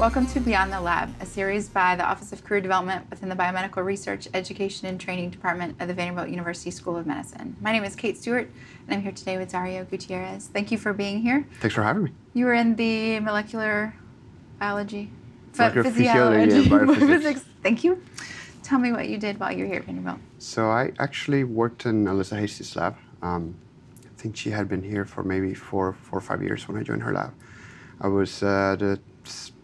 Welcome to Beyond the Lab, a series by the Office of Career Development within the Biomedical Research, Education, and Training Department of the Vanderbilt University School of Medicine. My name is Kate Stewart, and I'm here today with Dario Gutierrez. Thank you for being here. Thanks for having me. You were in the molecular biology, biophysics. Thank you. Tell me what you did while you were here at Vanderbilt. So I actually worked in Alyssa Hasty's lab. I think she had been here for maybe four or five years when I joined her lab. I was the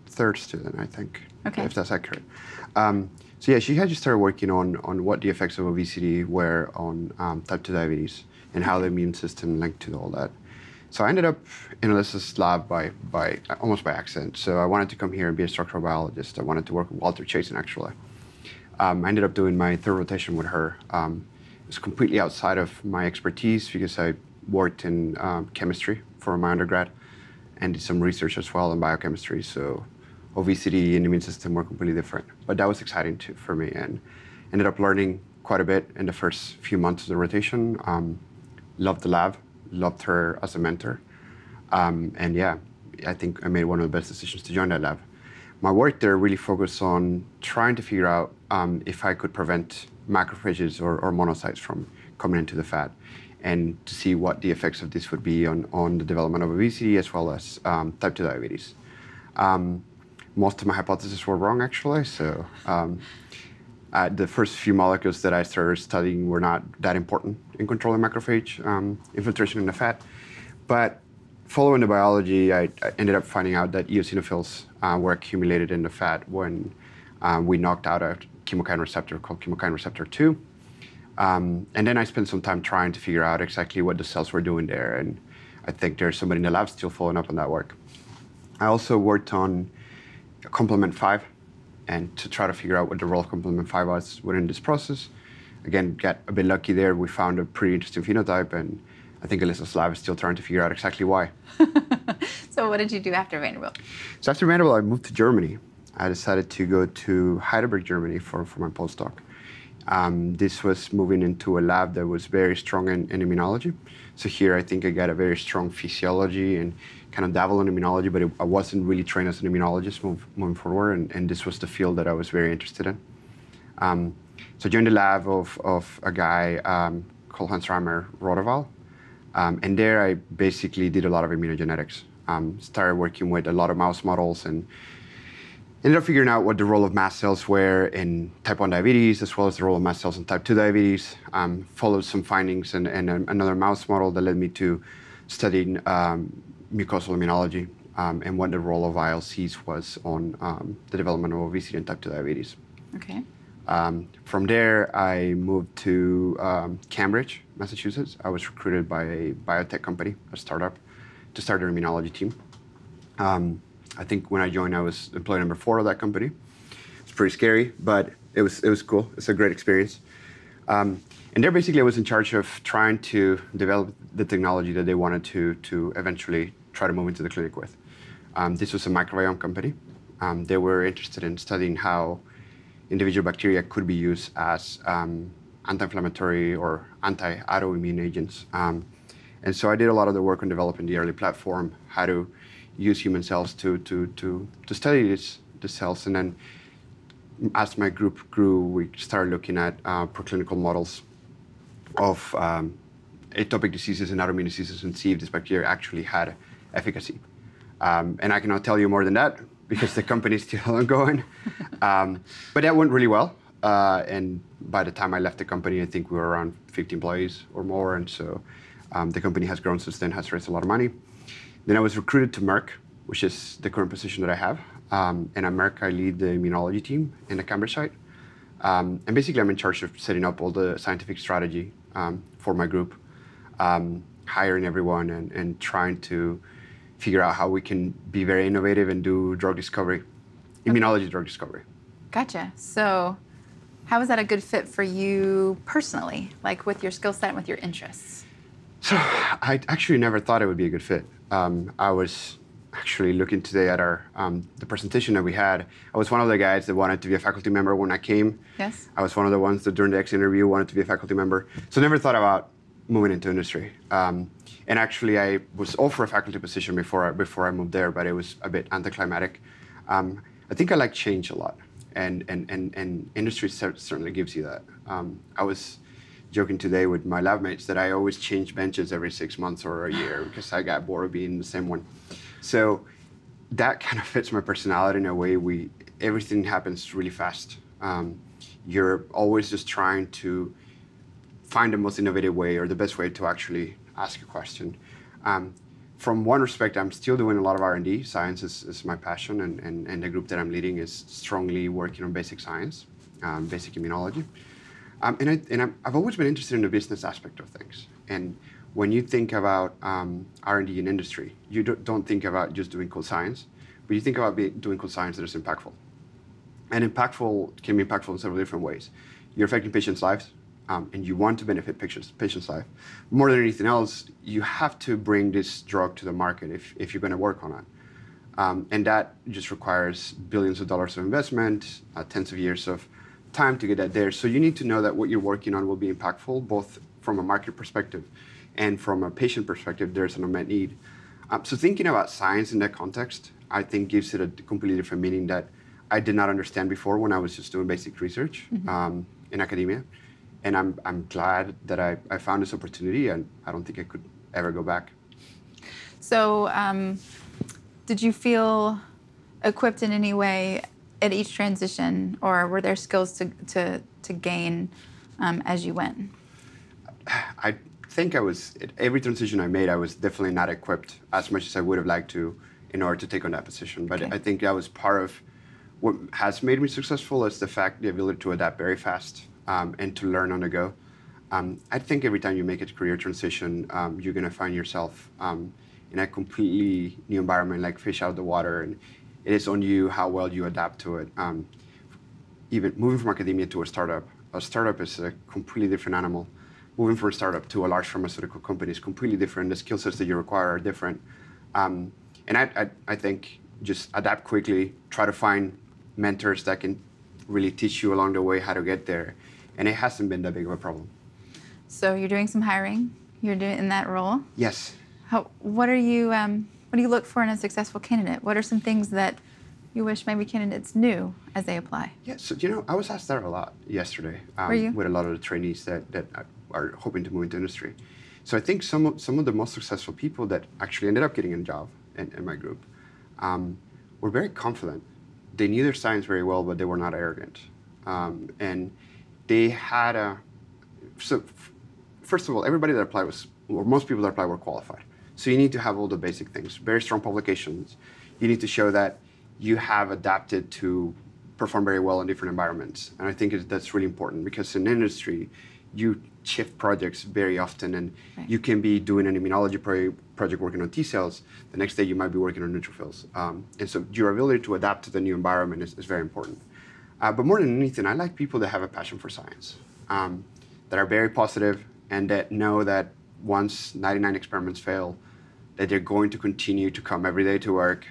third student, I think, if that's accurate. So yeah, she had just started working on what the effects of obesity were on type 2 diabetes and how the immune system linked to all that. So I ended up in Alyssa's lab by almost by accident. So I wanted to come here and be a structural biologist. I wanted to work with Walter Chasen, actually. I ended up doing my third rotation with her. It was completely outside of my expertise because I worked in chemistry for my undergrad and did some research as well in biochemistry. So obesity and the immune system were completely different, but that was exciting too for me, and ended up learning quite a bit in the first few months of the rotation. Loved the lab, loved her as a mentor. And yeah, I think I made one of the best decisions to join that lab. My work there really focused on trying to figure out if I could prevent macrophages or monocytes from coming into the fat, and to see what the effects of this would be on the development of obesity as well as type 2 diabetes. Most of my hypotheses were wrong, actually. So the first few molecules that I started studying were not that important in controlling macrophage infiltration in the fat. But following the biology, I ended up finding out that eosinophils were accumulated in the fat when we knocked out a chemokine receptor called chemokine receptor 2. And then I spent some time trying to figure out exactly what the cells were doing there. And I think there's somebody in the lab still following up on that work. I also worked on complement 5 and to try to figure out what the role of complement 5 was within this process. Again, got a bit lucky there. We found a pretty interesting phenotype, and I think Alyssa's lab is still trying to figure out exactly why. So what did you do after Vanderbilt? So after Vanderbilt, I moved to Germany. I decided to go to Heidelberg, Germany for my postdoc. This was moving into a lab that was very strong in immunology. So here I think I got a very strong physiology and kind of dabble in immunology, but I wasn't really trained as an immunologist moving forward, and this was the field that I was very interested in. So I joined the lab of a guy called Hans Reimer Rotterval, and there I basically did a lot of immunogenetics. Started working with a lot of mouse models and ended up figuring out what the role of mast cells were in type 1 diabetes, as well as the role of mast cells in type 2 diabetes. Followed some findings in another mouse model that led me to studying mucosal immunology and what the role of ILCs was on the development of obesity and type 2 diabetes. Okay. From there, I moved to Cambridge, Massachusetts. I was recruited by a biotech company, a startup, to start their immunology team. I think when I joined, I was employee number 4 of that company. It's pretty scary, but it was cool. It's a great experience. And there, basically, I was in charge of trying to develop the technology that they wanted to eventually try to move into the clinic with. This was a microbiome company. They were interested in studying how individual bacteria could be used as anti-inflammatory or anti-autoimmune agents. And so I did a lot of the work on developing the early platform, how to use human cells to study the cells. And then as my group grew, we started looking at preclinical models of atopic diseases and autoimmune diseases and see if this bacteria actually had efficacy. And I cannot tell you more than that because the company is still ongoing. But that went really well. And by the time I left the company, I think we were around 50 employees or more. And so the company has grown since then, has raised a lot of money. Then I was recruited to Merck, which is the current position that I have. And at Merck, I lead the immunology team in the Cambridge site. And basically, I'm in charge of setting up all the scientific strategy for my group, hiring everyone and trying to figure out how we can be very innovative and do drug discovery, immunology drug discovery. Gotcha. So how is that a good fit for you personally, like with your skill set and with your interests? So I actually never thought it would be a good fit. I was actually looking today at our the presentation that we had. I was one of the guys that wanted to be a faculty member when I came. Yes. I was one of the ones that during the exit interview wanted to be a faculty member. So never thought about moving into industry. And actually, I was offered a faculty position before I moved there, but it was a bit anticlimactic. I think I like change a lot, and industry certainly gives you that. I was joking today with my lab mates that I always change benches every 6 months or a year because I got bored of being the same one. So that kind of fits my personality in a way. Everything happens really fast. You're always just trying to find the most innovative way or the best way to actually ask a question. From one respect, I'm still doing a lot of R&D. Science is my passion, and the group that I'm leading is strongly working on basic science, basic immunology. I've always been interested in the business aspect of things. And when you think about R&D in industry, you don't think about just doing cool science, but you think about doing cool science that is impactful. And impactful can be impactful in several different ways. You're affecting patients' lives, and you want to benefit patients' life. More than anything else, you have to bring this drug to the market if you're going to work on it. And that just requires billions of dollars of investment, tens of years of time to get that there. So you need to know that what you're working on will be impactful, both from a market perspective and from a patient perspective. There's an unmet need. So thinking about science in that context, I think, gives it a completely different meaning that I did not understand before when I was just doing basic research in academia. And I'm glad that I found this opportunity, and I don't think I could ever go back. So did you feel equipped in any way at each transition, or were there skills to gain as you went? I think I was, at every transition I made, I was definitely not equipped as much as I would have liked to in order to take on that position. But okay. I think that was part of what has made me successful is the ability to adapt very fast. And to learn on the go. I think every time you make a career transition, you're going to find yourself in a completely new environment, like fish out of the water, and it is on you how well you adapt to it. Even moving from academia to a startup is a completely different animal. Moving from a startup to a large pharmaceutical company is completely different. The skill sets that you require are different. And I think just adapt quickly, try to find mentors that can really teach you along the way how to get there. And it hasn't been that big of a problem. So you're doing some hiring. You're doing in that role. Yes. What do you look for in a successful candidate? What are some things that you wish maybe candidates knew as they apply? Yeah. So I was asked that a lot yesterday. Were you? With a lot of the trainees that are hoping to move into industry. So I think some of the most successful people that actually ended up getting a job in my group were very confident. They knew their science very well, but they were not arrogant, and they had a. So, first of all, everybody that applied was, or most people that applied were qualified. So you need to have all the basic things: very strong publications. You need to show that you have adapted to perform very well in different environments, and I think that's really important because in industry, you shift projects very often, and right. You can be doing an immunology project working on T cells. The next day, you might be working on neutrophils. And so your ability to adapt to the new environment is very important. But more than anything, I like people that have a passion for science, that are very positive, and that know that once 99 experiments fail, that they're going to continue to come every day to work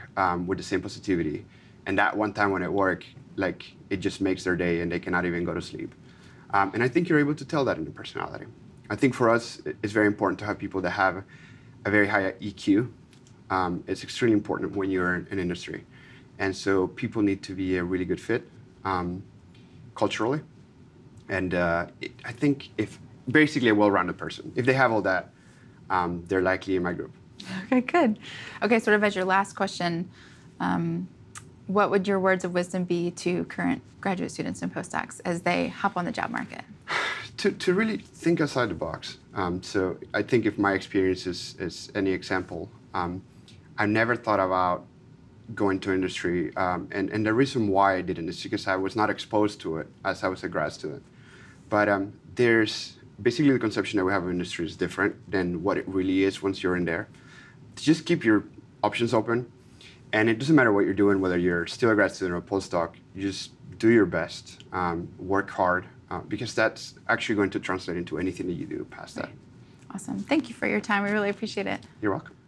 with the same positivity. And that one time when it works, like, it just makes their day, and they cannot even go to sleep. And I think you're able to tell that in the personality. I think for us, it's very important to have people that have a very high EQ. It's extremely important when you're in industry. And so people need to be a really good fit culturally. And I think if basically a well-rounded person, if they have all that, they're likely in my group. Okay, good. Okay, sort of as your last question, what would your words of wisdom be to current graduate students and postdocs as they hop on the job market? To really think outside the box. So I think if my experience is any example, I never thought about going to industry. And the reason why I didn't is because I was not exposed to it as I was a grad student. But there's basically the conception that we have of industry is different than what it really is once you're in there. Just keep your options open. And it doesn't matter what you're doing, whether you're still a grad student or a postdoc, you just do your best, work hard, because that's actually going to translate into anything that you do past that. Awesome. Thank you for your time. We really appreciate it. You're welcome.